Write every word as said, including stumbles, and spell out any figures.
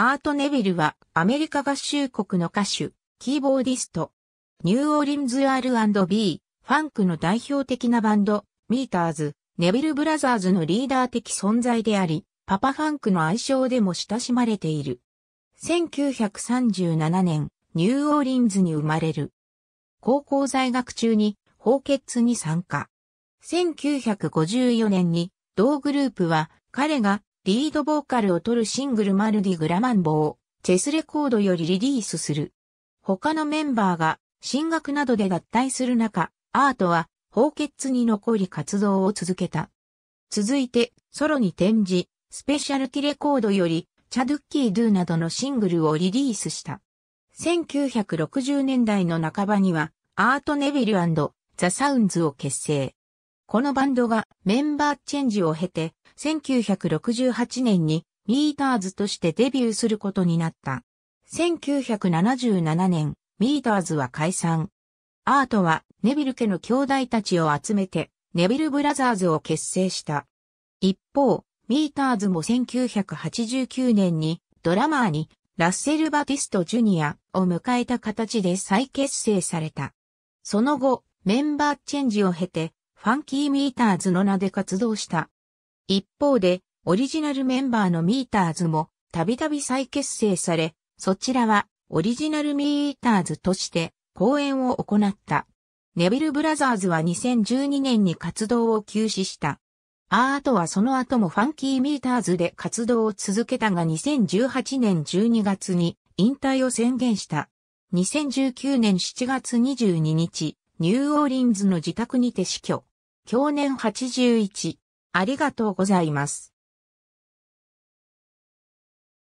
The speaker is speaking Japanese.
アート・ネビルはアメリカ合衆国の歌手、キーボーディスト。ニューオーリンズ アールアンドビー、ファンクの代表的なバンド、ミーターズ、ネビルブラザーズのリーダー的存在であり、パパファンクの愛称でも親しまれている。せんきゅうひゃくさんじゅうななねん、ニューオーリンズに生まれる。高校在学中に、ホーケッツに参加。せんきゅうひゃくごじゅうよねんに、同グループは、彼がリードボーカルを取るシングルマルディグラマンボを、チェスレコードよりリリースする。他のメンバーが、進学などで脱退する中、アートは、ホーケッツに残り活動を続けた。続いて、ソロに転じ、スペシャルティレコードより、チャドゥッキードゥなどのシングルをリリースした。せんきゅうひゃくろくじゅうねんだいの半ばには、アート・ネビル&ザ・サウンズを結成。このバンドがメンバーチェンジを経て、せんきゅうひゃくろくじゅうはちねんにミーターズとしてデビューすることになった。せんきゅうひゃくななじゅうななねん、ミーターズは解散。アートはネビル家の兄弟たちを集めて、ネビルブラザーズを結成した。一方、ミーターズもせんきゅうひゃくはちじゅうきゅうねんにドラマーにラッセル・バティスト・ジュニアを迎えた形で再結成された。その後、メンバーチェンジを経て、ファンキー・ミーターズの名で活動した。一方で、オリジナルメンバーのミーターズもたびたび再結成され、そちらはオリジナルミーターズとして公演を行った。ネビル・ブラザーズはにせんじゅうにねんに活動を休止した。アートはその後もファンキー・ミーターズで活動を続けたがにせんじゅうはちねんじゅうにがつに引退を宣言した。にせんじゅうきゅうねんしちがつにじゅうににち、ニューオーリンズの自宅にて死去。享年はちじゅういち。ありがとうございます。